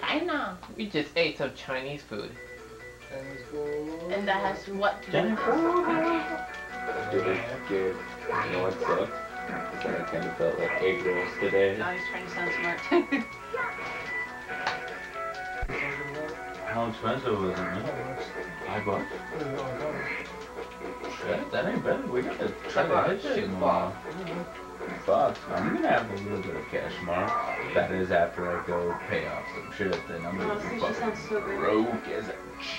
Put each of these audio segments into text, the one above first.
China. We just ate some Chinese food. Chinese food. And that has what to do with it? Dude, you know what sucked? I kind of felt like egg rolls today. Now he's trying to sound smart. How expensive was it, man? $5. Shit, that ain't bad. We gotta try to hit shit tomorrow. Fuck, I'm gonna have a little bit of cash tomorrow. That is after I go pay off some shit, then I'm gonna be fucking so broke as a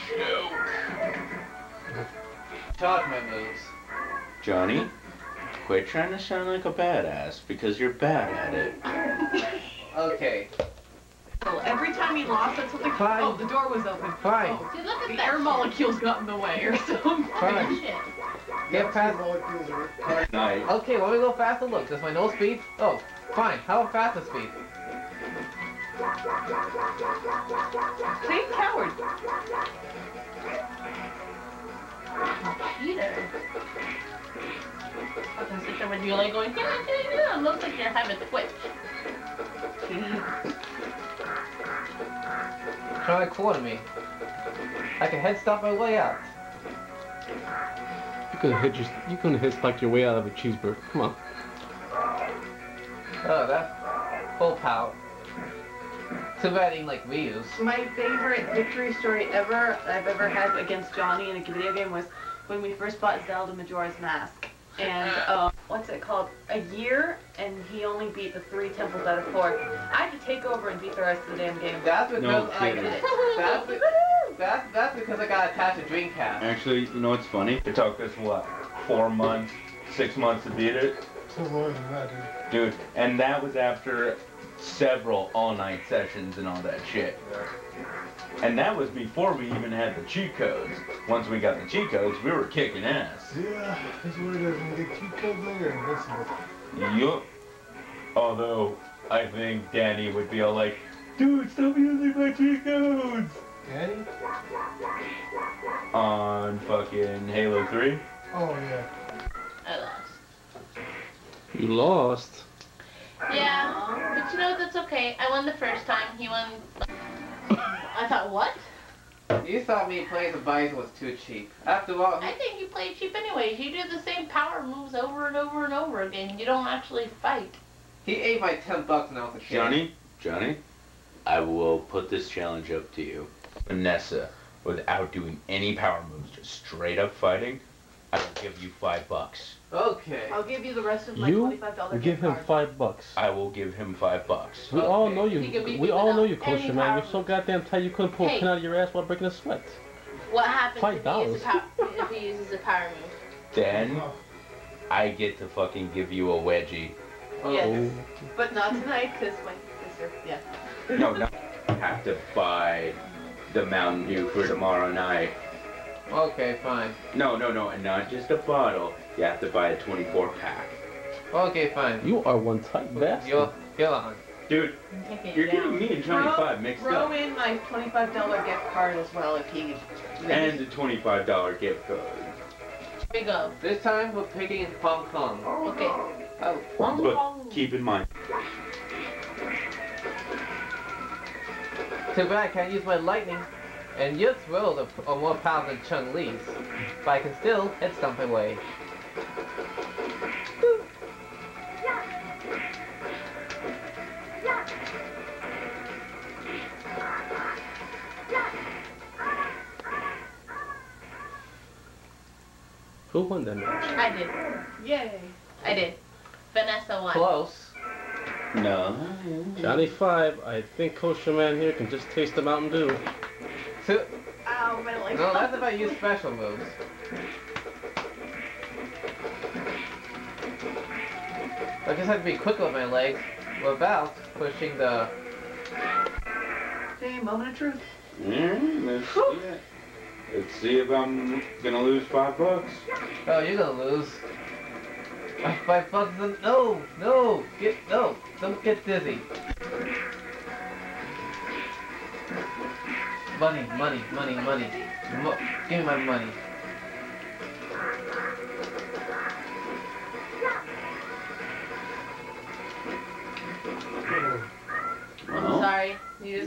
joke. Talk my moves. Johnny, quit trying to sound like a badass because you're bad at it. Okay. Every time he lost at something, fine. Oh, the door was open. Fine. Oh, see, look at the air molecules got in the way or something. Fine. Shit. Get past. Nice. Okay, let me go fast and look. Does my nose speed? Oh, fine. How fast is speed? See, coward. Peter. I can sit there with you like going, yeah. It looks like you're having a twitch. Try to corner me. I can head stomp my way out. You can head stomp your way out of a cheeseburger. Come on. Oh, that's full power. Too bad eating like we use. My favorite victory story ever I've ever had against Johnny in a video game was when we first bought Zelda Majora's Mask. And what's it called? A year, and he only beat the 3 temples out of 4. I had to take over and beat the rest of the damn game. That's because I did it. That's because I got attached to Dreamcast. Actually, you know what's funny? It took us what, 4 months, 6 months to beat it. Took longer than that, dude. Dude, and that was after several all-night sessions and all that shit. And that was before we even had the cheat codes. Once we got the cheat codes, we were kicking ass. Yeah, that's what it is. We get cheat codes later and this one. Yup. Although, I think Danny would be all like, dude, stop using my cheat codes! Danny? On fucking Halo 3. Oh, yeah. I lost. You lost? Yeah, but you know what? That's okay. I won the first time. He won... I thought, what? You thought me playing the bison was too cheap. After all... I think you played cheap anyways. You do the same power moves over and over and over again. You don't actually fight. He ate my $10 and I was a kid. Johnny, I will put this challenge up to you. Vanessa, without doing any power moves, just straight up fighting, I will give you $5. Okay. I'll give you the rest of my $25. You give him $5. I will give him $5. We all know you. We all know you, Kosher Man. You're so goddamn tight you couldn't pull a pin out of your ass while breaking a sweat. What happens if he uses a power move? Then I get to fucking give you a wedgie. Yes, but not tonight because my sister. Yeah. No. I have to buy the Mountain Dew for tomorrow night. Okay, fine. No, and not just a bottle. You have to buy a 24-pack. Okay, fine. You are one tight bastard. You're on. Dude, you're getting me and Johnny Five mixed up. Throw in my $25 gift card as well if he... And the $25 gift card. Here we go. This time we're picking Hong Kong. Okay. Oh, Hong Kong. But keep in mind. Too bad I can't use my lightning. And your throws are more powerful than Chun-Li's, but I can still head stomp my way. Who won that match? I did. Yay. I did. Vanessa won. Close. No. Johnny Five, I think Kosher Man here can just taste the Mountain Dew. Ow, my leg. No, that's about you special moves. I just have to be quick with my legs without pushing the... Hey, moment of truth. Let's see it. Let's see if I'm gonna lose $5. Oh, you're gonna lose. My $5 isn't... No, don't get dizzy. Money. Give me my money. I'm sorry.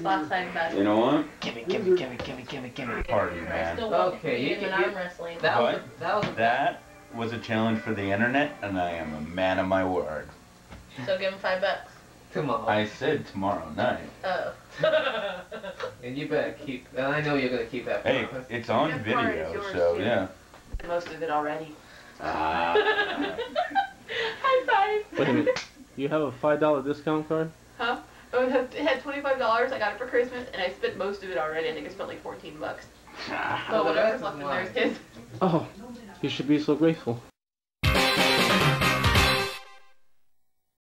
Black Lives Matter. You know what? Gimme. Party, man. Okay, you arm wrestling. That was a challenge for the internet, and I am a man of my word. So give him $5. Tomorrow. I said tomorrow night. Oh. And you better keep. Well, I know you're gonna keep that. Hey, promise. It's on video, yours, so too. Yeah. Most of it already. High five. Wait a minute. You have a $5 discount card? Huh? Oh, it had $25. I got it for Christmas, and I spent most of it already. I think I spent like $14 bucks. But whatever's left in there is his. Oh, you should be so grateful.